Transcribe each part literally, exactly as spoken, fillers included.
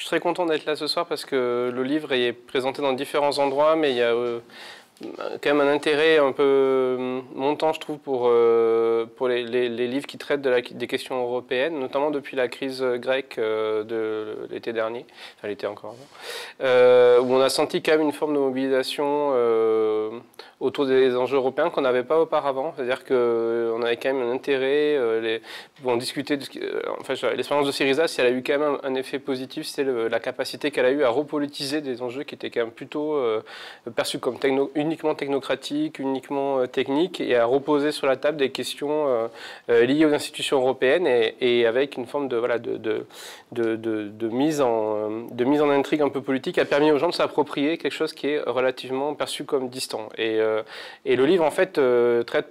Je suis très content d'être là ce soir parce que le livre est présenté dans différents endroits, mais il y a euh, quand même un intérêt un peu montant, je trouve, pour, euh, pour les, les, les livres qui traitent de la, des questions européennes, notamment depuis la crise grecque euh, de l'été dernier, enfin l'été encore avant, euh, où on a senti quand même une forme de mobilisation euh, autour des enjeux européens qu'on n'avait pas auparavant. C'est-à-dire qu'on avait quand même un intérêt, euh, les, on discutait, de ce qui, euh, enfin, l'expérience de Syriza, si elle a eu quand même un, un effet positif, c'est la capacité qu'elle a eue à repolitiser des enjeux qui étaient quand même plutôt euh, perçus comme techno, une uniquement technocratique, uniquement technique, et à reposer sur la table des questions euh, liées aux institutions européennes et, et avec une forme de, voilà, de, de, de, de, de, mise en, de mise en intrigue un peu politique, a permis aux gens de s'approprier quelque chose qui est relativement perçu comme distant. Et, euh, et le livre, en fait, euh, traite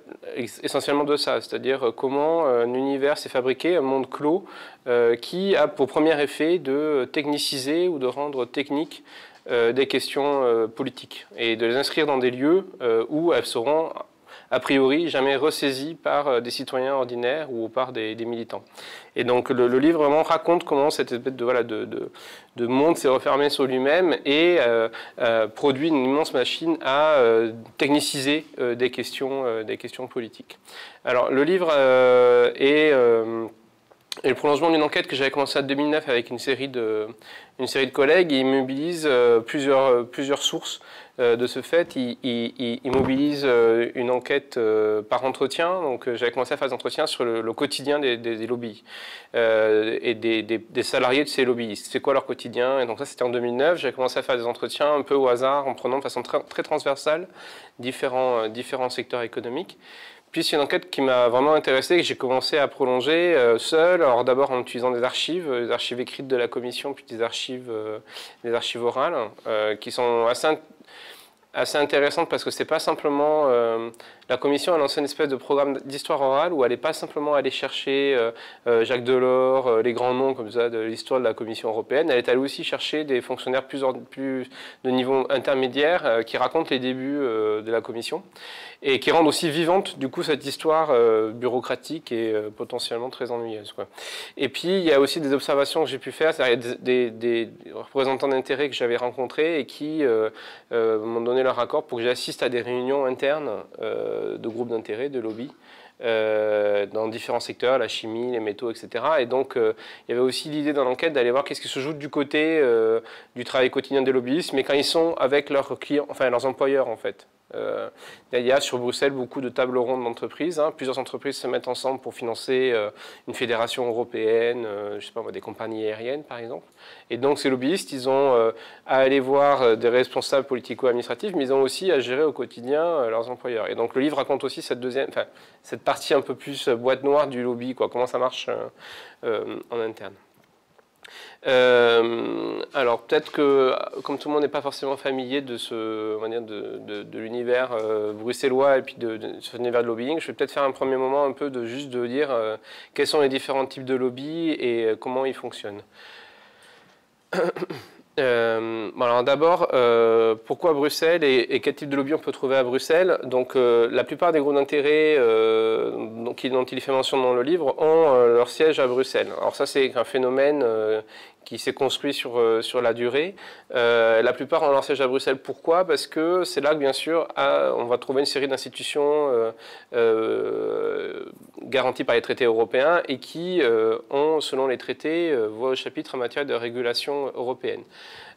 essentiellement de ça, c'est-à-dire comment un univers s'est fabriqué, un monde clos, euh, qui a pour premier effet de techniciser ou de rendre technique Euh, des questions euh, politiques et de les inscrire dans des lieux euh, où elles seront a priori jamais ressaisies par euh, des citoyens ordinaires ou par des, des militants. Et donc le, le livre vraiment raconte comment cette espèce de, voilà, de, de, de monde s'est refermé sur lui-même et euh, euh, produit une immense machine à euh, techniciser euh, des, questions, euh, des questions politiques. Alors le livre euh, est... Euh, Et le prolongement d'une enquête que j'avais commencée en deux mille neuf avec une série de, une série de collègues, il mobilise euh, plusieurs, euh, plusieurs sources euh, de ce fait. Il, il, il mobilise euh, une enquête euh, par entretien. Donc euh, j'avais commencé à faire des entretiens sur le, le quotidien des, des, des lobbies euh, et des, des, des salariés de ces lobbies. C'est quoi leur quotidien? Et donc ça, c'était en deux mille neuf. J'avais commencé à faire des entretiens un peu au hasard en prenant de façon très, très transversale différents, euh, différents secteurs économiques. Puis c'est une enquête qui m'a vraiment intéressé et que j'ai commencé à prolonger euh, seul. Alors d'abord en utilisant des archives, des archives écrites de la commission, puis des archives, euh, des archives orales, euh, qui sont assez, int assez intéressantes parce que c'est pas simplement euh, la commission a lancé une espèce de programme d'histoire orale où elle n'est pas simplement allée chercher euh, euh, Jacques Delors, euh, les grands noms comme ça de l'histoire de la Commission européenne. Elle est allée aussi chercher des fonctionnaires plus, plus de niveau intermédiaire euh, qui racontent les débuts euh, de la Commission. Et qui rendent aussi vivante, du coup, cette histoire euh, bureaucratique et euh, potentiellement très ennuyeuse, quoi. Et puis, il y a aussi des observations que j'ai pu faire, c'est-à-dire des, des, des représentants d'intérêt que j'avais rencontrés et qui euh, euh, m'ont donné leur accord pour que j'assiste à des réunions internes euh, de groupes d'intérêt, de lobbies, Euh, dans différents secteurs, la chimie, les métaux, et cetera. Et donc, euh, il y avait aussi l'idée dans l'enquête d'aller voir qu'est-ce qui se joue du côté euh, du travail quotidien des lobbyistes, mais quand ils sont avec leurs clients, enfin leurs employeurs, en fait. Euh, il y a sur Bruxelles beaucoup de tables rondes d'entreprises. Hein. Plusieurs entreprises se mettent ensemble pour financer euh, une fédération européenne, euh, je sais pas moi, des compagnies aériennes, par exemple. Et donc, ces lobbyistes, ils ont euh, à aller voir des responsables politico-administratifs, mais ils ont aussi à gérer au quotidien euh, leurs employeurs. Et donc, le livre raconte aussi cette deuxième, enfin, cette partie un peu plus boîte noire du lobby, quoi, comment ça marche euh, euh, en interne. Euh, alors peut-être que, comme tout le monde n'est pas forcément familier de ce, on va dire, de, de, de l'univers euh, bruxellois et puis de, de cet univers de lobbying, je vais peut-être faire un premier moment un peu de juste de dire euh, quels sont les différents types de lobbies et euh, comment ils fonctionnent. Euh, bon alors d'abord, euh, pourquoi Bruxelles et, et quel type de lobby on peut trouver à Bruxelles? Donc euh, la plupart des groupes d'intérêt euh, dont, dont il est fait mention dans le livre ont euh, leur siège à Bruxelles. Alors ça, c'est un phénomène euh, qui s'est construit sur, sur la durée. Euh, la plupart ont leur siège à Bruxelles. Pourquoi? Parce que c'est là que, bien sûr, à, on va trouver une série d'institutions euh, euh, garanties par les traités européens et qui euh, ont, selon les traités, euh, voix au chapitre en matière de régulation européenne.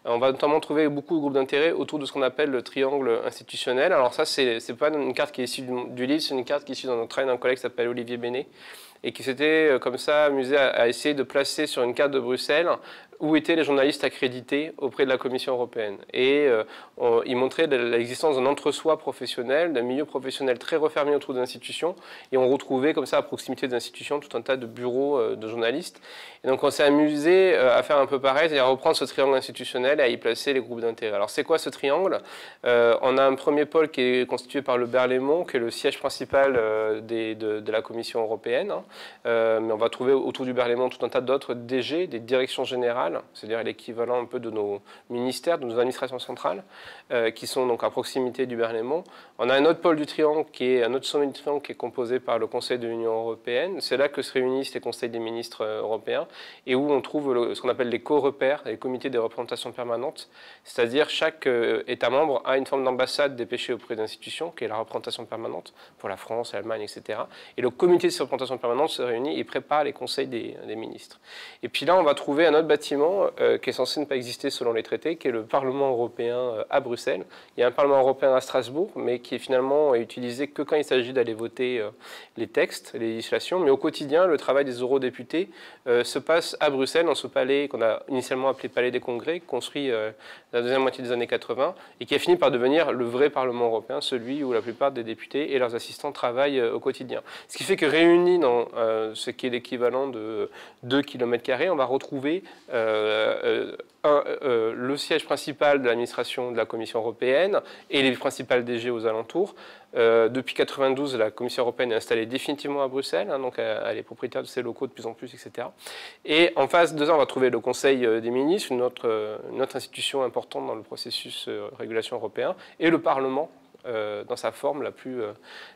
On va notamment trouver beaucoup de groupes d'intérêt autour de ce qu'on appelle le triangle institutionnel. Alors ça, ce n'est pas une carte qui est issue du, du livre, c'est une carte qui est issue d'un travail d'un collègue qui s'appelle Olivier Bénet, et qui s'était comme ça amusé à essayer de placer sur une carte de Bruxelles où étaient les journalistes accrédités auprès de la Commission européenne. Et euh, on, il montrait l'existence d'un entre-soi professionnel, d'un milieu professionnel très refermé autour des institutions, et on retrouvait comme ça à proximité des institutions tout un tas de bureaux euh, de journalistes. Et donc on s'est amusé euh, à faire un peu pareil, c'est-à-dire à reprendre ce triangle institutionnel et à y placer les groupes d'intérêt. Alors c'est quoi ce triangle? euh, On a un premier pôle qui est constitué par le Berlaymont, qui est le siège principal euh, des, de, de la Commission européenne, hein. Euh, mais on va trouver autour du Berlaymont tout un tas d'autres D G, des directions générales, c'est-à-dire l'équivalent un peu de nos ministères, de nos administrations centrales, euh, qui sont donc à proximité du Berlaymont. On a un autre pôle du triangle, qui est un autre sommet du triangle qui est composé par le Conseil de l'Union européenne. C'est là que se réunissent les conseils des ministres européen, et où on trouve le, ce qu'on appelle les co-repères, les comités des représentations permanentes, c'est-à-dire chaque euh, État membre a une forme d'ambassade dépêchée auprès d'institutions, qui est la représentation permanente, pour la France, l'Allemagne, et cetera. Et le comité de ces représentations permanentes se réunit et prépare les conseils des, des ministres. Et puis là, on va trouver un autre bâtiment euh, qui est censé ne pas exister selon les traités, qui est le Parlement européen euh, à Bruxelles. Il y a un Parlement européen à Strasbourg, mais qui est finalement utilisé que quand il s'agit d'aller voter euh, les textes, les législations, mais au quotidien, le travail des eurodéputés euh, se passe à Bruxelles, dans ce palais qu'on a initialement appelé Palais des Congrès, construit euh, dans la deuxième moitié des années quatre-vingt, et qui a fini par devenir le vrai Parlement européen, celui où la plupart des députés et leurs assistants travaillent euh, au quotidien. Ce qui fait que réunis dans euh, ce qui est l'équivalent de deux kilomètres carrés, on va retrouver euh, euh, un, euh, le siège principal de l'administration de la Commission européenne et les principales D G aux alentours. Euh, depuis mille neuf cent quatre-vingt-douze, la Commission européenne est installée définitivement à Bruxelles, hein, donc elle, elle est propriétaire de ses locaux de plus en plus, et cetera. Et en face de ça, on va trouver le Conseil euh, des ministres, une autre, euh, une autre institution importante dans le processus euh, régulation européen, et le Parlement. Euh, dans sa forme la plus, euh,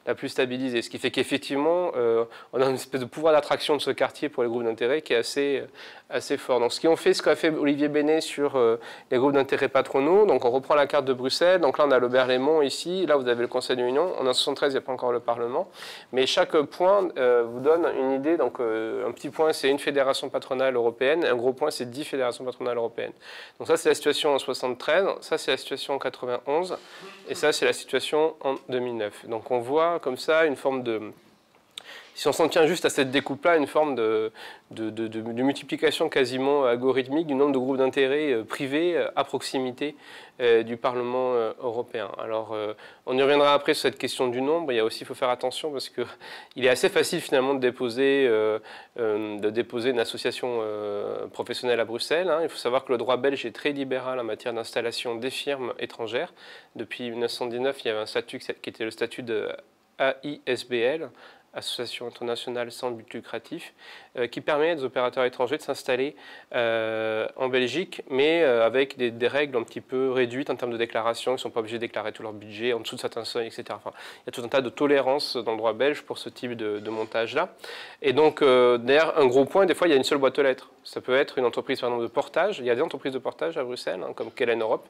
la plus stabilisée. Ce qui fait qu'effectivement, euh, on a une espèce de pouvoir d'attraction de ce quartier pour les groupes d'intérêt qui est assez, euh, assez fort. Donc, ce qu'on fait, ce qu'a fait Olivier Bénet sur euh, les groupes d'intérêt patronaux, donc on reprend la carte de Bruxelles, donc là on a le Berlaymont ici, là vous avez le Conseil de l'Union, en soixante-treize il n'y a pas encore le Parlement, mais chaque point euh, vous donne une idée, donc euh, un petit point c'est une fédération patronale européenne, un gros point c'est dix fédérations patronales européennes. Donc ça c'est la situation en soixante-treize, ça c'est la situation en quatre-vingt-onze, et ça c'est la situation en deux mille neuf. Donc on voit comme ça une forme de... Si on s'en tient juste à cette découpe-là, une forme de, de, de, de, de multiplication quasiment algorithmique du nombre de groupes d'intérêt privés à proximité du Parlement européen. Alors, on y reviendra après sur cette question du nombre. Il y a aussi, il faut faire attention parce que il est assez facile finalement de déposer, de déposer une association professionnelle à Bruxelles. Il faut savoir que le droit belge est très libéral en matière d'installation des firmes étrangères. Depuis mille neuf cent dix-neuf, il y avait un statut qui était le statut de A I S B L, Association internationale sans but lucratif, euh, qui permet aux opérateurs étrangers de s'installer euh, en Belgique, mais euh, avec des, des règles un petit peu réduites en termes de déclaration. Ils ne sont pas obligés de déclarer tout leur budget, en dessous de certains seuils, et cetera. Enfin, il y a tout un tas de tolérances dans le droit belge pour ce type de, de montage-là. Et donc, euh, derrière un gros point, des fois, il y a une seule boîte aux lettres. Ça peut être une entreprise, par exemple, de portage. Il y a des entreprises de portage à Bruxelles, hein, comme Kellen Europe,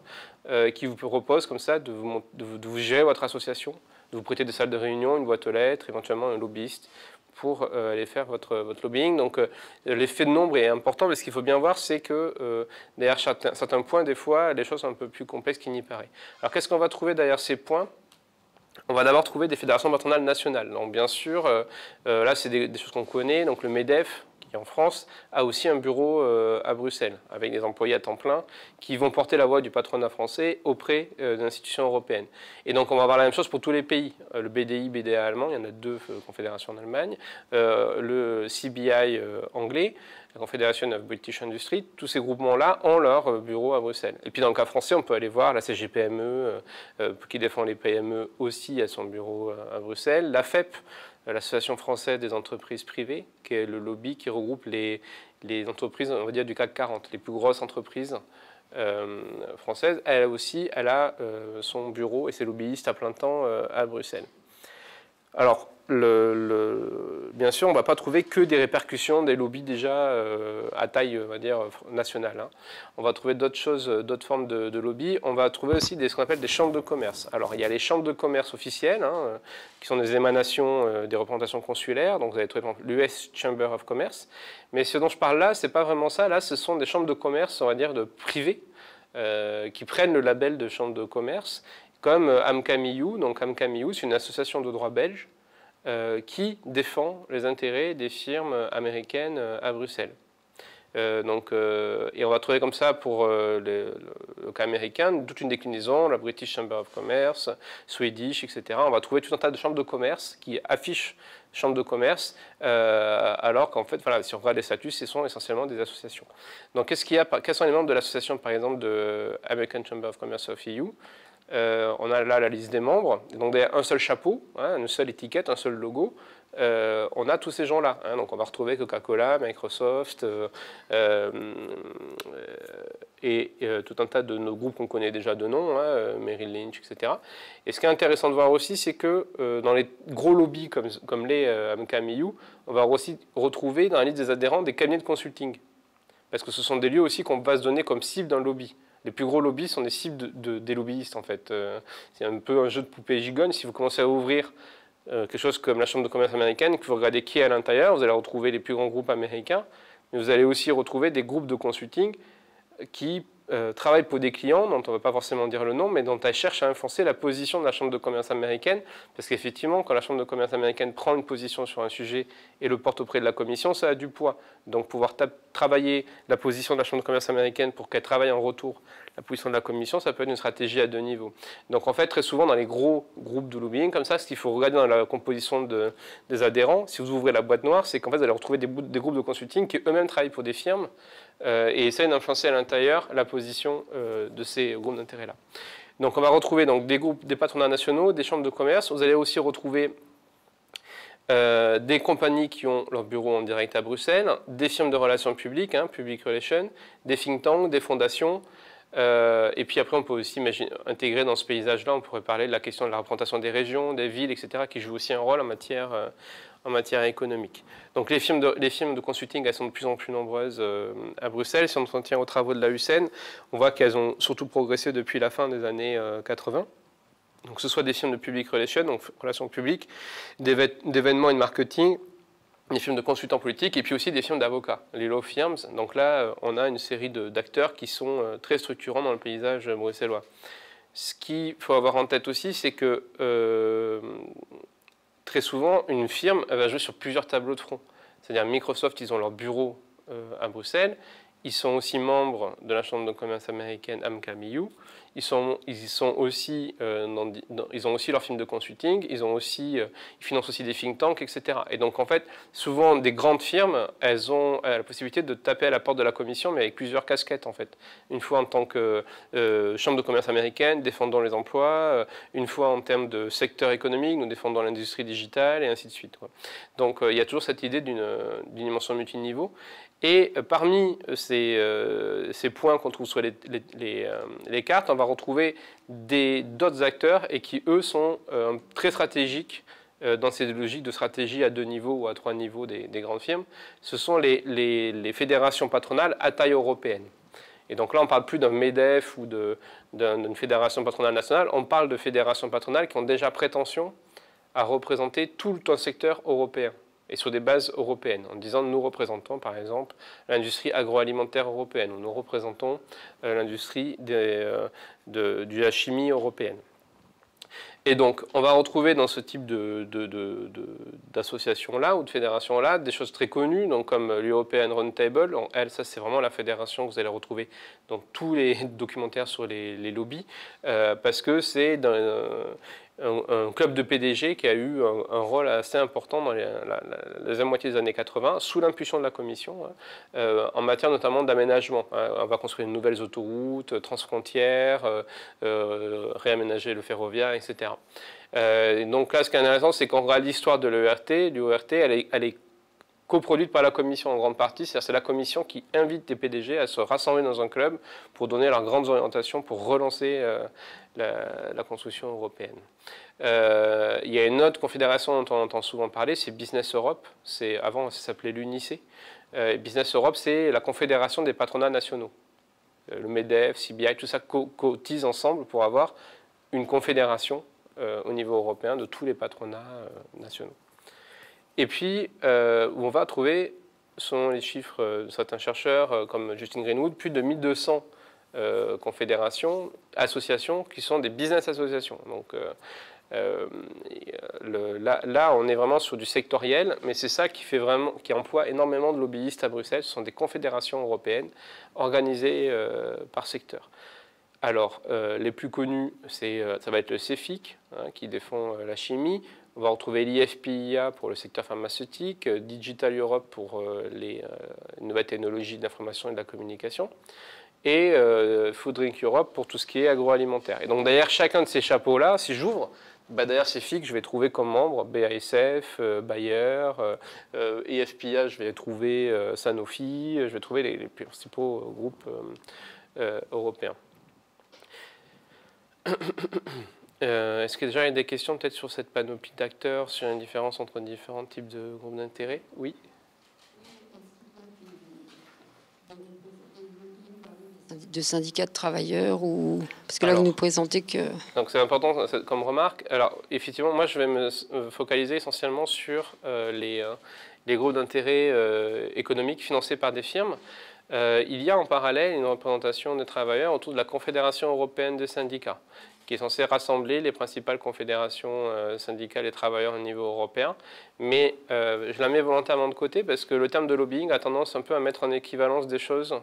euh, qui vous proposent comme ça de vous, de vous, de vous gérer votre association, de vous prêter des salles de réunion, une boîte aux lettres, éventuellement un lobbyiste pour euh, aller faire votre, votre lobbying. Donc euh, l'effet de nombre est important, mais ce qu'il faut bien voir, c'est que euh, derrière certains, certains points, des fois, les choses sont un peu plus complexes qu'il n'y paraît. Alors qu'est-ce qu'on va trouver derrière ces points ? On va d'abord trouver des fédérations patronales nationales. Donc bien sûr, euh, euh, là c'est des, des choses qu'on connaît, donc le MEDEF, qui en France, a aussi un bureau euh, à Bruxelles, avec des employés à temps plein qui vont porter la voix du patronat français auprès euh, d'institutions européennes. Et donc on va avoir la même chose pour tous les pays. Euh, le B D I, B D A allemand, il y en a deux euh, confédérations en Allemagne, euh, le C B I euh, anglais, la Confédération of British Industry, tous ces groupements-là ont leur euh, bureau à Bruxelles. Et puis dans le cas français, on peut aller voir la C G P M E, euh, euh, qui défend les P M E aussi, à son bureau euh, à Bruxelles, la F E P, l'Association française des entreprises privées, qui est le lobby qui regroupe les, les entreprises, on va dire, du CAC quarante, les plus grosses entreprises euh, françaises. Elle aussi, elle a euh, son bureau et ses lobbyistes à plein temps euh, à Bruxelles. Alors, le, le, bien sûr, on ne va pas trouver que des répercussions des lobbies déjà euh, à taille, on va dire, nationale. Hein. On va trouver d'autres choses, d'autres formes de, de lobbies. On va trouver aussi des, ce qu'on appelle des chambres de commerce. Alors, il y a les chambres de commerce officielles, hein, qui sont des émanations euh, des représentations consulaires. Donc, vous avez trouvé, par exemple, l'U S Chamber of Commerce. Mais ce dont je parle là, ce n'est pas vraiment ça. Là, ce sont des chambres de commerce, on va dire, de privées, euh, qui prennent le label de chambre de commerce, comme AMCAM E U. Donc AMCAM E U, c'est une association de droit belge euh, qui défend les intérêts des firmes américaines à Bruxelles. Euh, donc, euh, et on va trouver comme ça pour euh, le, le cas américain toute une déclinaison, la British Chamber of Commerce, Swedish, et cetera. On va trouver tout un tas de chambres de commerce qui affichent chambres de commerce, euh, alors qu'en fait, voilà, si on regarde les statuts, ce sont essentiellement des associations. Donc qu'est-ce qu'il y a, quels sont les membres de l'association, par exemple, de American Chamber of Commerce of E U? Euh, on a là la liste des membres, donc un seul chapeau, hein, une seule étiquette, un seul logo. Euh, on a tous ces gens-là. Hein, donc on va retrouver Coca-Cola, Microsoft, euh, euh, et euh, tout un tas de nos groupes qu'on connaît déjà de nom, hein, euh, Merrill Lynch, et cetera. Et ce qui est intéressant de voir aussi, c'est que euh, dans les gros lobbies comme, comme les euh, A M C A M E U, on va aussi retrouver dans la liste des adhérents des cabinets de consulting. Parce que ce sont des lieux aussi qu'on va se donner comme cible dans le lobby. Les plus gros lobbies sont des cibles de, de, des lobbyistes, en fait. Euh, c'est un peu un jeu de poupée gigogne. Si vous commencez à ouvrir euh, quelque chose comme la Chambre de commerce américaine, et que vous regardez qui est à l'intérieur, vous allez retrouver les plus grands groupes américains, mais vous allez aussi retrouver des groupes de consulting qui euh, travaillent pour des clients, dont on ne va pas forcément dire le nom, mais dont elles cherchent à enfoncer la position de la Chambre de commerce américaine. Parce qu'effectivement, quand la Chambre de commerce américaine prend une position sur un sujet et le porte auprès de la Commission, ça a du poids. Donc pouvoir travailler la position de la Chambre de commerce américaine pour qu'elle travaille en retour la position de la Commission, ça peut être une stratégie à deux niveaux. Donc en fait, très souvent, dans les gros groupes de lobbying, comme ça, ce qu'il faut regarder dans la composition de, des adhérents, si vous ouvrez la boîte noire, c'est qu'en fait, vous allez retrouver des, des groupes de consulting qui eux-mêmes travaillent pour des firmes euh, et essayent d'influencer à l'intérieur la position euh, de ces groupes d'intérêt-là. Donc on va retrouver donc, des groupes, des patronats nationaux, des chambres de commerce. Vous allez aussi retrouver euh, des compagnies qui ont leur bureau en direct à Bruxelles, des firmes de relations publiques, hein, public relations, des think tanks, des fondations. Euh, et puis après, on peut aussi imaginer, intégrer dans ce paysage-là, on pourrait parler de la question de la représentation des régions, des villes, et cetera, qui jouent aussi un rôle en matière, euh, en matière économique. Donc les firmes de, les firmes de consulting, elles sont de plus en plus nombreuses euh, à Bruxelles. Si on s'en tient aux travaux de la U C N, on voit qu'elles ont surtout progressé depuis la fin des années euh, quatre-vingts. Donc que ce soit des firmes de public relations, donc relations publiques, d'événements et de marketing, des firmes de consultants politiques et puis aussi des firmes d'avocats, les law firms. Donc là, on a une série d'acteurs qui sont très structurants dans le paysage bruxellois. Ce qu'il faut avoir en tête aussi, c'est que euh, très souvent, une firme elle va jouer sur plusieurs tableaux de front. C'est-à-dire Microsoft, ils ont leur bureau euh, à Bruxelles. Ils sont aussi membres de la Chambre de commerce américaine A M C A M E U. Ils, sont, ils, sont aussi, euh, dans, dans, ils ont aussi leur firme de consulting, ils, ont aussi, euh, ils financent aussi des think tanks, et cetera. Et donc, en fait, souvent, des grandes firmes, elles ont euh, la possibilité de taper à la porte de la Commission, mais avec plusieurs casquettes, en fait. Une fois en tant que euh, Chambre de commerce américaine, défendant les emplois, euh, une fois en termes de secteur économique, nous défendons l'industrie digitale, et ainsi de suite. Quoi. Donc, euh, il y a toujours cette idée d'une dimension multiniveau. Et euh, parmi ces, euh, ces points qu'on trouve sur les, les, les, euh, les cartes, on va retrouver d'autres acteurs et qui, eux, sont euh, très stratégiques euh, dans ces logiques de stratégie à deux niveaux ou à trois niveaux des, des grandes firmes. Ce sont les, les, les fédérations patronales à taille européenne. Et donc là, on ne parle plus d'un MEDEF ou d'une d'un, fédération patronale nationale, on parle de fédérations patronales qui ont déjà prétention à représenter tout un secteur européen et sur des bases européennes, en disant nous représentons par exemple l'industrie agroalimentaire européenne, ou nous représentons euh, l'industrie euh, de, de la chimie européenne. Et donc, on va retrouver dans ce type d'association-là ou de fédération-là des choses très connues, donc comme l'European Roundtable. Elle, ça, c'est vraiment la fédération que vous allez retrouver dans tous les documentaires sur les, les lobbies, euh, parce que c'est un, un, un club de P D G qui a eu un, un rôle assez important dans les, la, la, la deuxième moitié des années quatre-vingts, sous l'impulsion de la Commission, hein, euh, en matière notamment d'aménagement. Hein. On va construire de nouvelles autoroutes, transfrontières, euh, euh, réaménager le ferroviaire, et cetera. Euh, donc là, ce qui est intéressant, c'est qu'on regarde l'histoire de l'E R T. L'E R T, elle est, elle est coproduite par la Commission en grande partie. C'est-à-dire c'est la Commission qui invite les P D G à se rassembler dans un club pour donner leurs grandes orientations, pour relancer euh, la, la construction européenne. Euh, il y a une autre confédération dont on entend souvent parler, c'est Business Europe. Avant, ça s'appelait l'UNICE. Euh, Business Europe, c'est la confédération des patronats nationaux. Euh, le MEDEF, C B I, tout ça co cotise ensemble pour avoir une confédération Euh, au niveau européen, de tous les patronats euh, nationaux. Et puis, euh, où on va trouver, selon les chiffres euh, de certains chercheurs, euh, comme Justin Greenwood, plus de mille deux cents euh, confédérations, associations, qui sont des business associations. Donc, euh, euh, le, là, là, on est vraiment sur du sectoriel, mais c'est ça qui, fait vraiment, qui emploie énormément de lobbyistes à Bruxelles. Ce sont des confédérations européennes organisées euh, par secteur. Alors, euh, les plus connus, euh, ça va être le Cefic, hein, qui défend euh, la chimie. On va retrouver l'I F P I A pour le secteur pharmaceutique, euh, Digital Europe pour euh, les euh, nouvelles technologies de l'information et de la communication, et euh, Food Drink Europe pour tout ce qui est agroalimentaire. Et donc, derrière chacun de ces chapeaux-là, si j'ouvre, bah, derrière Cefic, je vais trouver comme membre B A S F, euh, Bayer, euh, I F P I A, je vais trouver euh, Sanofi, je vais trouver les, les principaux euh, groupes euh, euh, européen. Euh, Est-ce que déjà il y a des questions peut-être sur cette panoplie d'acteurs, sur une différence entre différents types de groupes d'intérêt? Oui. De syndicats de travailleurs ou... Parce que là, alors, vous nous présentez que... Donc c'est important comme remarque. Alors effectivement, moi je vais me focaliser essentiellement sur euh, les, euh, les groupes d'intérêt euh, économiques financés par des firmes. Euh, il y a en parallèle une représentation des travailleurs autour de la Confédération européenne des syndicats, qui est censée rassembler les principales confédérations euh, syndicales et travailleurs au niveau européen. Mais euh, je la mets volontairement de côté parce que le terme de lobbying a tendance un peu à mettre en équivalence des choses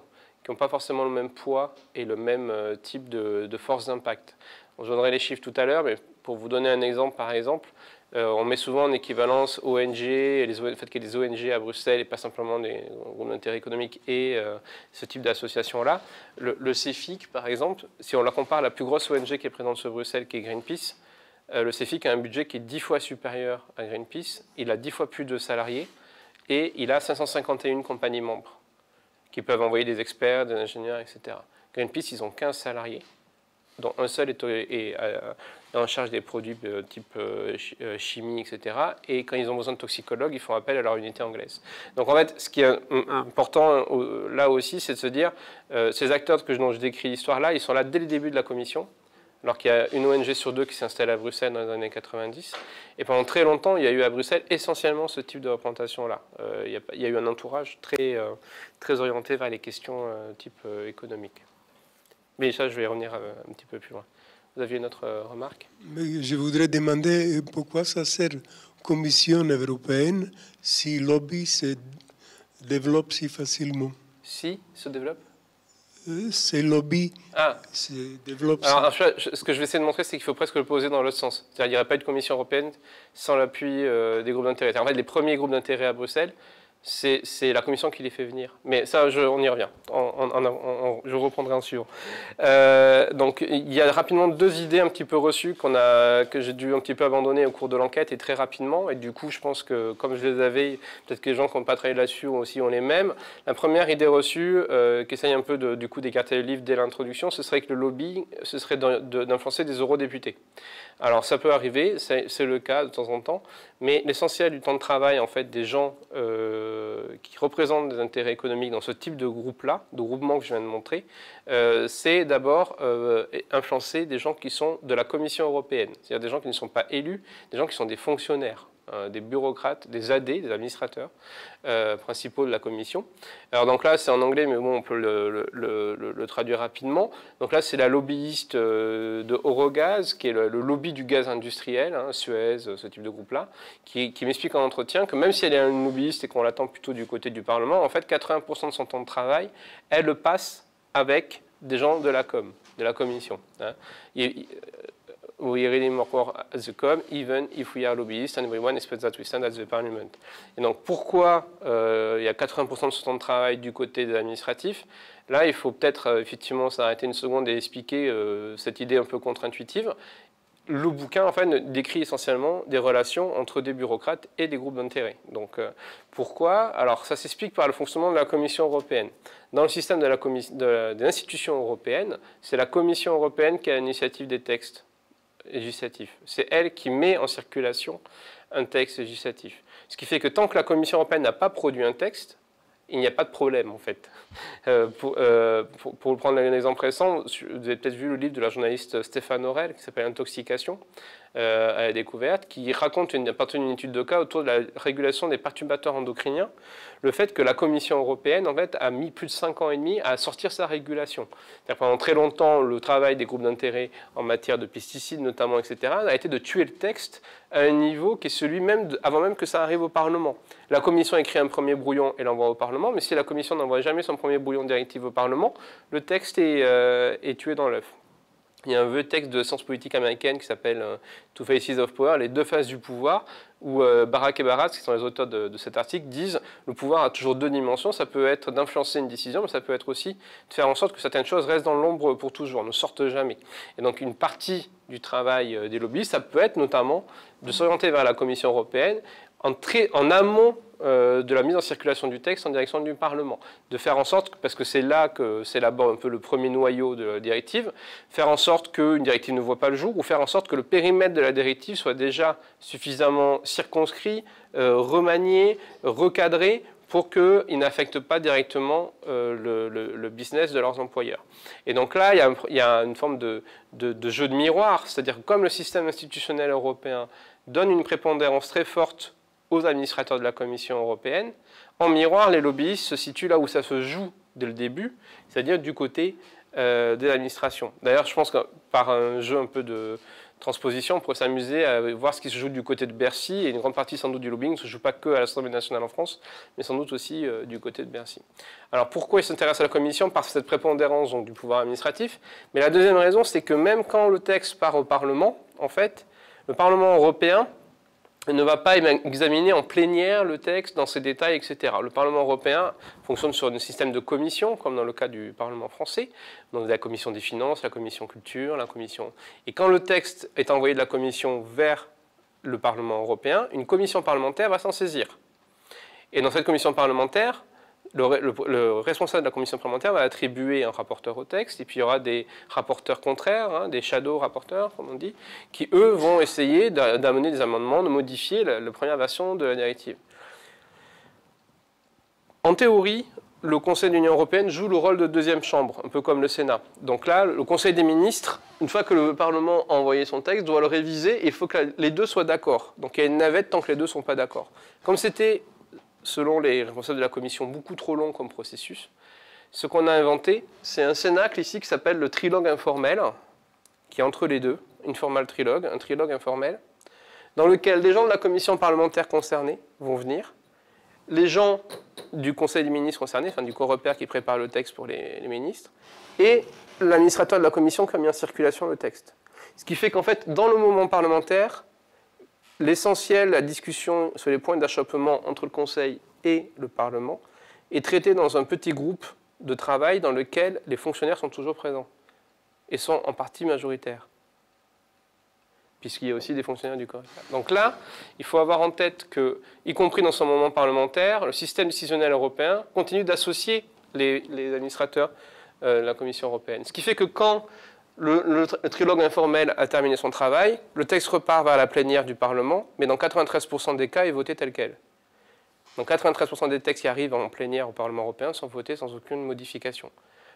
qui n'ont pas forcément le même poids et le même type de, de force d'impact. Je donnerai les chiffres tout à l'heure, mais pour vous donner un exemple, par exemple, euh, on met souvent en équivalence O N G, et les, le fait qu'il y ait des O N G à Bruxelles et pas simplement des groupes d'intérêt économique et euh, ce type d'association-là. Le, le Cefic, par exemple, si on la compare à la plus grosse O N G qui est présente sur Bruxelles, qui est Greenpeace, euh, le Cefic a un budget qui est dix fois supérieur à Greenpeace, il a dix fois plus de salariés et il a cinq cent cinquante et un compagnies membres qui peuvent envoyer des experts, des ingénieurs, et cetera. Greenpeace, ils ont quinze salariés, dont un seul est, est, est en charge des produits de type chimie, et cetera. Et quand ils ont besoin de toxicologues, ils font appel à leur unité anglaise. Donc en fait, ce qui est important là aussi, c'est de se dire, euh, ces acteurs dont je décris l'histoire-là, ils sont là dès le début de la commission, alors qu'il y a une O N G sur deux qui s'installe à Bruxelles dans les années quatre-vingt-dix. Et pendant très longtemps, il y a eu à Bruxelles essentiellement ce type de représentation-là. Euh, il, il y a eu un entourage très, euh, très orienté vers les questions euh, type euh, économique. Mais ça, je vais y revenir euh, un petit peu plus loin. Vous aviez une autre euh, remarque? Mais je voudrais demander pourquoi ça sert Commission européenne si le lobby se développe si facilement. Si se développe? C'est lobby, ah. c'est développe. Alors, ce que je vais essayer de montrer, c'est qu'il faut presque le poser dans l'autre sens. C'est-à-dire qu'il n'y aurait pas eu de commission européenne sans l'appui euh, des groupes d'intérêt. En fait, les premiers groupes d'intérêt à Bruxelles, c'est la commission qui les fait venir. Mais ça, je, on y revient. On, on, on, on, je reprendrai en suivant. Euh, donc, il y a rapidement deux idées un petit peu reçues qu'on a, que j'ai dû un petit peu abandonner au cours de l'enquête, et très rapidement. Et du coup, je pense que, comme je les avais, peut-être que les gens qui n'ont pas travaillé là-dessus aussi ont les mêmes. La première idée reçue, euh, qui essaye un peu de, du coup d'écarter le livre dès l'introduction, ce serait que le lobby, ce serait d'influencer des eurodéputés. Alors, ça peut arriver, c'est le cas de temps en temps, mais l'essentiel du temps de travail, en fait, des gens... Euh, qui représentent des intérêts économiques dans ce type de groupe-là, de groupement que je viens de montrer, euh, c'est d'abord euh, influencer des gens qui sont de la Commission européenne, c'est-à-dire des gens qui ne sont pas élus, des gens qui sont des fonctionnaires, hein, des bureaucrates, des A D, des administrateurs euh, principaux de la Commission. Alors donc là, c'est en anglais, mais bon, on peut le, le, le, le traduire rapidement. Donc là, c'est la lobbyiste euh, de Eurogaz, qui est le, le lobby du gaz industriel, hein, Suez, ce type de groupe-là, qui, qui m'explique en entretien que même si elle est une lobbyiste et qu'on l'attend plutôt du côté du Parlement, en fait, quatre-vingts pour cent de son temps de travail, elle le passe avec des gens de la com, de la Commission. Hein. Il, il, We really work as the com, even if we are lobbyists, and everyone expects that we stand at the parliament. Et donc, pourquoi euh, il y a quatre-vingts pour cent de ce temps de travail du côté des administratifs? Là, il faut peut-être euh, effectivement s'arrêter une seconde et expliquer euh, cette idée un peu contre-intuitive. Le bouquin, en fait, décrit essentiellement des relations entre des bureaucrates et des groupes d'intérêt. Donc, euh, pourquoi? Alors, ça s'explique par le fonctionnement de la Commission européenne. Dans le système de l'institution européenne, c'est la Commission européenne qui a l'initiative des textes législatif. C'est elle qui met en circulation un texte législatif. Ce qui fait que tant que la Commission européenne n'a pas produit un texte, il n'y a pas de problème, en fait. Euh, pour, euh, pour, pour prendre un exemple récent, vous avez peut-être vu le livre de la journaliste Stéphane Horel, qui s'appelle Intoxication, euh, à la découverte, qui raconte une, à partir d'une étude de cas autour de la régulation des perturbateurs endocriniens, le fait que la Commission européenne, en fait, a mis plus de cinq ans et demi à sortir sa régulation. Pendant très longtemps, le travail des groupes d'intérêt en matière de pesticides, notamment, et cetera, a été de tuer le texte à un niveau qui est celui même, de, avant même que ça arrive au Parlement. La Commission écrit un premier brouillon et l'envoie au Parlement, mais si la Commission n'envoie jamais son premier brouillon de directive au Parlement, le texte est, euh, est tué dans l'œuf. Il y a un vieux texte de science politique américaine qui s'appelle euh, « Two Faces of power », les deux faces du pouvoir, où euh, Barak et Barat, qui sont les auteurs de, de cet article, disent « Le pouvoir a toujours deux dimensions, ça peut être d'influencer une décision, mais ça peut être aussi de faire en sorte que certaines choses restent dans l'ombre pour toujours, ne sortent jamais. » Et donc une partie du travail euh, des lobbyistes, ça peut être notamment de s'orienter vers la Commission européenne, en, très, en amont euh, de la mise en circulation du texte en direction du Parlement. De faire en sorte, parce que c'est là que s'élabore un peu le premier noyau de la directive, faire en sorte qu'une directive ne voit pas le jour, ou faire en sorte que le périmètre de la directive soit déjà suffisamment circonscrit, euh, remanié, recadré, pour qu'ils n'affectent pas directement euh, le, le, le business de leurs employeurs. Et donc là, il y a, il y a une forme de, de, de jeu de miroir, c'est-à-dire que comme le système institutionnel européen donne une prépondérance très forte aux administrateurs de la Commission européenne, en miroir, les lobbyistes se situent là où ça se joue dès le début, c'est-à-dire du côté euh, des administrations. D'ailleurs, je pense que par un jeu un peu de transposition, on pourrait s'amuser à voir ce qui se joue du côté de Bercy, et une grande partie sans doute du lobbying ne se joue pas que à l'Assemblée nationale en France, mais sans doute aussi euh, du côté de Bercy. Alors pourquoi ils s'intéressent à la Commission? Par cette prépondérance donc, du pouvoir administratif, mais la deuxième raison, c'est que même quand le texte part au Parlement, en fait, le Parlement européen ne va pas examiner en plénière le texte dans ses détails, et cetera. Le Parlement européen fonctionne sur un système de commission, comme dans le cas du Parlement français, donc la commission des finances, la commission culture, la commission... Et quand le texte est envoyé de la commission vers le Parlement européen, une commission parlementaire va s'en saisir. Et dans cette commission parlementaire, le, le, le responsable de la commission parlementaire va attribuer un rapporteur au texte, et puis il y aura des rapporteurs contraires, hein, des shadow rapporteurs, comme on dit, qui, eux, vont essayer d'amener des amendements, de modifier la, la première version de la directive. En théorie, le Conseil de l'Union européenne joue le rôle de deuxième chambre, un peu comme le Sénat. Donc là, le Conseil des ministres, une fois que le Parlement a envoyé son texte, doit le réviser, et il faut que les deux soient d'accord. Donc il y a une navette tant que les deux ne sont pas d'accord. Comme c'était... selon les responsables de la Commission, beaucoup trop long comme processus. Ce qu'on a inventé, c'est un cénacle ici qui s'appelle le trilogue informel, qui est entre les deux, une formale trilogue, un trilogue informel, dans lequel les gens de la Commission parlementaire concernée vont venir, les gens du Conseil des ministres concernés, enfin du Coreper qui prépare le texte pour les, les ministres, et l'administrateur de la Commission qui a mis en circulation le texte. Ce qui fait qu'en fait, dans le moment parlementaire, l'essentiel, la discussion sur les points d'achoppement entre le Conseil et le Parlement est traitée dans un petit groupe de travail dans lequel les fonctionnaires sont toujours présents et sont en partie majoritaires, puisqu'il y a aussi des fonctionnaires du Coreper. Donc là, il faut avoir en tête que, y compris dans son moment parlementaire, le système décisionnel européen continue d'associer les, les administrateurs euh, de la Commission européenne. Ce qui fait que quand... Le, le, le trilogue informel a terminé son travail, le texte repart vers la plénière du Parlement, mais dans quatre-vingt-treize pour cent des cas, est voté tel quel. Donc quatre-vingt-treize pour cent des textes qui arrivent en plénière au Parlement européen sont votés sans aucune modification.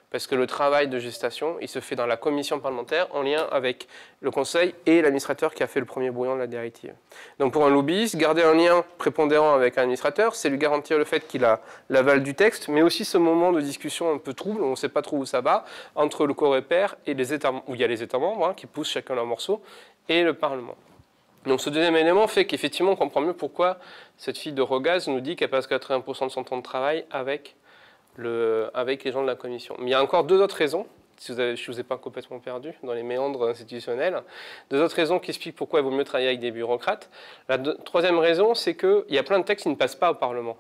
Parce que le travail de gestation, il se fait dans la commission parlementaire en lien avec le Conseil et l'administrateur qui a fait le premier brouillon de la directive. Donc pour un lobbyiste, garder un lien prépondérant avec un administrateur, c'est lui garantir le fait qu'il a l'aval du texte, mais aussi ce moment de discussion un peu trouble, on ne sait pas trop où ça va, entre le Coreper et les États membres, où il y a les États membres hein, qui poussent chacun leur morceau, et le Parlement. Donc ce deuxième élément fait qu'effectivement on comprend mieux pourquoi cette fille de Eurogaz nous dit qu'elle passe quatre-vingts pour cent de son temps de travail avec... Le, avec les gens de la Commission. Mais il y a encore deux autres raisons, si vous avez, je ne vous ai pas complètement perdu dans les méandres institutionnels, deux autres raisons qui expliquent pourquoi il vaut mieux travailler avec des bureaucrates. La deux, troisième raison, c'est qu'il y a plein de textes qui ne passent pas au Parlement.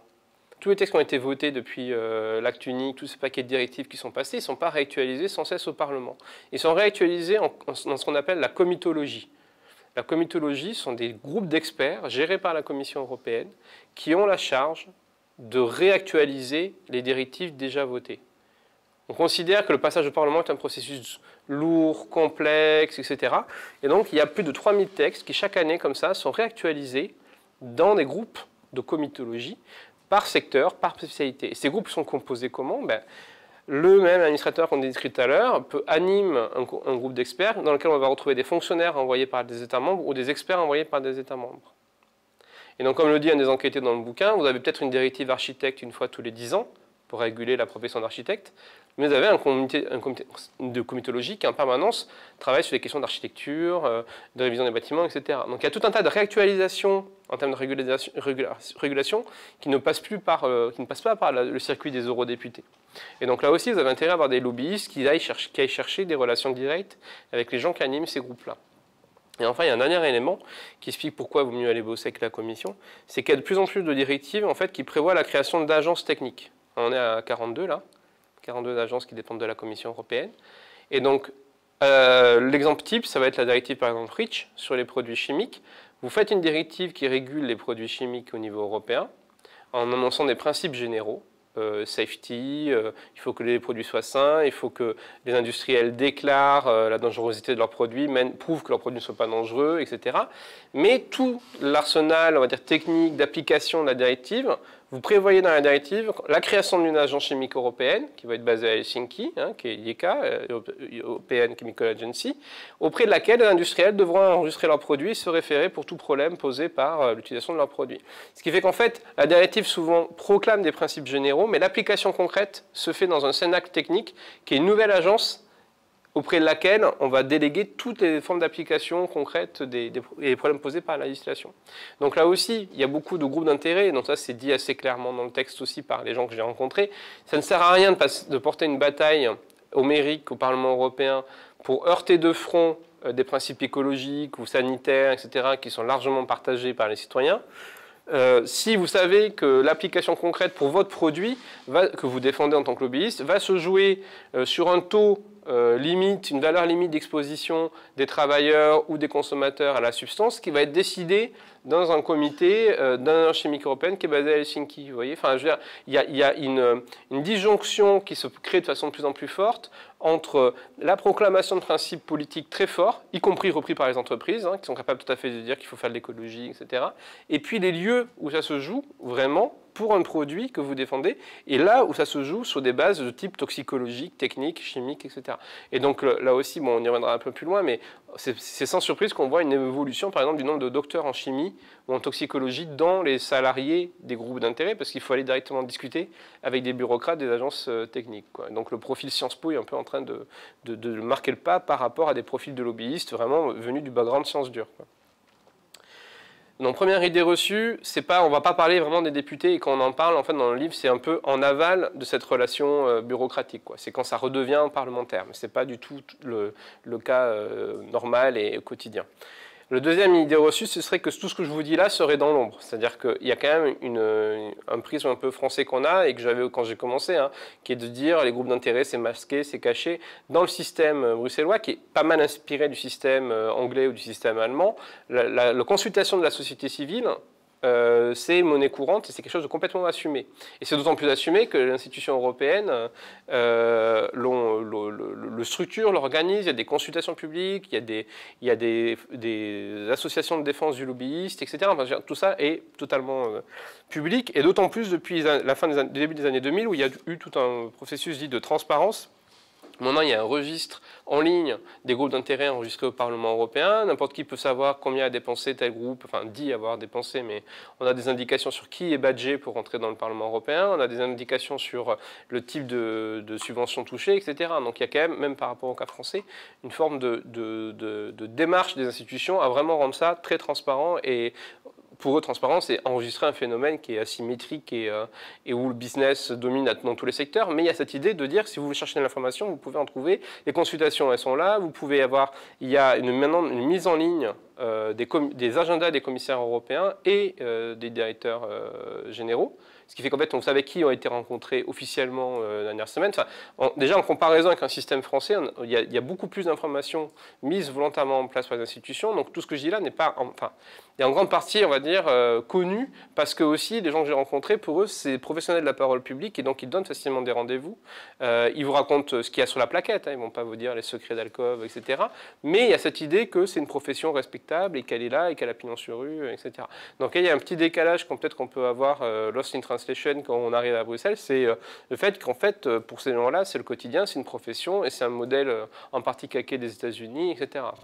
Tous les textes qui ont été votés depuis euh, l'acte unique, tous ces paquets de directives qui sont passés, ils ne sont pas réactualisés sans cesse au Parlement. Ils sont réactualisés en, en, dans ce qu'on appelle la comitologie. La comitologie sont des groupes d'experts gérés par la Commission européenne qui ont la charge de réactualiser les directives déjà votées. On considère que le passage au Parlement est un processus lourd, complexe, et cetera. Et donc, il y a plus de trois mille textes qui, chaque année, comme ça, sont réactualisés dans des groupes de comitologie, par secteur, par spécialité. Et ces groupes sont composés comment? Ben, le même administrateur qu'on a décrit tout à l'heure anime un, un groupe d'experts dans lequel on va retrouver des fonctionnaires envoyés par des États membres ou des experts envoyés par des États membres. Et donc, comme le dit un des enquêtés dans le bouquin, vous avez peut-être une directive architecte une fois tous les dix ans pour réguler la profession d'architecte, mais vous avez un comité, un comité de comitologie qui, en permanence, travaille sur les questions d'architecture, euh, de révision des bâtiments, et cetera. Donc, il y a tout un tas de réactualisations en termes de régulation, régula, régulation qui ne passent plus par, euh, qui ne passent pas par la, le circuit des eurodéputés. Et donc, là aussi, vous avez intérêt à avoir des lobbyistes qui aillent chercher, qui aillent chercher des relations directes avec les gens qui animent ces groupes-là. Et enfin, il y a un dernier élément qui explique pourquoi il vaut mieux aller bosser avec la Commission, c'est qu'il y a de plus en plus de directives en fait, qui prévoient la création d'agences techniques. On est à quarante-deux, là, quarante-deux agences qui dépendent de la Commission européenne. Et donc, euh, l'exemple type, ça va être la directive, par exemple, REACH, sur les produits chimiques, Vous faites une directive qui régule les produits chimiques au niveau européen en annonçant des principes généraux. Euh, safety, euh, il faut que les produits soient sains, il faut que les industriels déclarent euh, la dangerosité de leurs produits, même, prouvent que leurs produits ne sont pas dangereux, et cetera. Mais tout l'arsenal, on va dire, technique d'application de la directive, vous prévoyez dans la directive la création d'une agence chimique européenne qui va être basée à Helsinki, hein, qui est l'I E C A, European Chemical Agency, auprès de laquelle les industriels devront enregistrer leurs produits et se référer pour tout problème posé par euh, l'utilisation de leurs produits. Ce qui fait qu'en fait, la directive souvent proclame des principes généraux, mais l'application concrète se fait dans un cénacle technique qui est une nouvelle agence auprès de laquelle on va déléguer toutes les formes d'application concrètes des, des, et des problèmes posés par la législation. Donc là aussi, il y a beaucoup de groupes d'intérêt, donc ça c'est dit assez clairement dans le texte aussi par les gens que j'ai rencontrés. Ça ne sert à rien de, passer, de porter une bataille homérique au Parlement européen pour heurter de front des principes écologiques ou sanitaires, et cetera, qui sont largement partagés par les citoyens. Euh, si vous savez que l'application concrète pour votre produit, va, que vous défendez en tant que lobbyiste, va se jouer euh, sur un taux euh, limite, une valeur limite d'exposition des travailleurs ou des consommateurs à la substance, qui va être décidée dans un comité euh, d'un chimique européenne qui est basé à Helsinki. Vous voyez, enfin, je veux dire, il y a, y a une, une disjonction qui se crée de façon de plus en plus forte entre la proclamation de principes politiques très forts, y compris repris par les entreprises, hein, qui sont capables tout à fait de dire qu'il faut faire de l'écologie, et cetera, et puis les lieux où ça se joue vraiment pour un produit que vous défendez, et là où ça se joue sur des bases de type toxicologique, technique, chimique, et cetera. Et donc là aussi, bon, on y reviendra un peu plus loin, mais c'est sans surprise qu'on voit une évolution, par exemple, du nombre de docteurs en chimie ou en toxicologie dans les salariés des groupes d'intérêt, parce qu'il faut aller directement discuter avec des bureaucrates, des agences techniques, quoi. Donc le profil Sciences Po est un peu en train de, de, de marquer le pas par rapport à des profils de lobbyistes vraiment venus du background sciences dures, quoi. Donc première idée reçue, c'est pas, on va pas parler vraiment des députés, et quand on en parle en fait dans le livre, c'est un peu en aval de cette relation euh, bureaucratique, quoi. C'est quand ça redevient parlementaire, mais c'est pas du tout le, le cas euh, normal et quotidien. Le deuxième idée reçue, ce serait que tout ce que je vous dis là serait dans l'ombre. C'est-à-dire qu'il y a quand même une, une, un prisme un peu français qu'on a et que j'avais quand j'ai commencé, hein, qui est de dire les groupes d'intérêt, c'est masqué, c'est caché. Dans le système bruxellois, qui est pas mal inspiré du système anglais ou du système allemand, la, la, la consultation de la société civile, Euh, c'est monnaie courante et c'est quelque chose de complètement assumé. Et c'est d'autant plus assumé que l'institution européenne euh, l'on, l'on, le, le structure, l'organise, il y a des consultations publiques, il y a des, il y a des, des associations de défense du lobbyiste, et cetera. Enfin, tout ça est totalement euh, public, et d'autant plus depuis la fin des début des années deux mille où il y a eu tout un processus dit de transparence. Maintenant, il y a un registre en ligne des groupes d'intérêt enregistrés au Parlement européen. N'importe qui peut savoir combien a dépensé tel groupe, enfin dit avoir dépensé, mais on a des indications sur qui est badgé pour entrer dans le Parlement européen, on a des indications sur le type de, de subvention touchée, et cetera. Donc il y a quand même, même par rapport au cas français, une forme de, de, de, de démarche des institutions à vraiment rendre ça très transparent et... Pour eux, transparence, c'est enregistrer un phénomène qui est asymétrique et, euh, et où le business domine dans tous les secteurs. Mais il y a cette idée de dire, si vous cherchez de l'information, vous pouvez en trouver. Les consultations, elles sont là. Vous pouvez avoir, il y a une, maintenant une mise en ligne euh, des, des agendas des commissaires européens et euh, des directeurs euh, généraux. Ce qui fait qu'en fait, on savait qui ont été rencontrés officiellement euh, la dernière semaine. Enfin, en, déjà, en comparaison avec un système français, il y, y a beaucoup plus d'informations mises volontairement en place par les institutions. Donc, tout ce que je dis là n'est pas... En, enfin, il y a en grande partie, on va dire, euh, connu, parce que aussi, les gens que j'ai rencontrés, pour eux, c'est professionnels de la parole publique, et donc ils donnent facilement des rendez-vous. Euh, ils vous racontent ce qu'il y a sur la plaquette, hein, ils ne vont pas vous dire les secrets d'alcôve, et cetera. Mais il y a cette idée que c'est une profession respectable, et qu'elle est là, et qu'elle a pignon sur rue, et cetera. Donc, il y a un petit décalage qu'on peut-être qu'on peut avoir euh, lost in translation quand on arrive à Bruxelles, c'est euh, le fait qu'en fait, euh, pour ces gens-là, c'est le quotidien, c'est une profession, et c'est un modèle euh, en partie calqué des États-Unis, et cetera.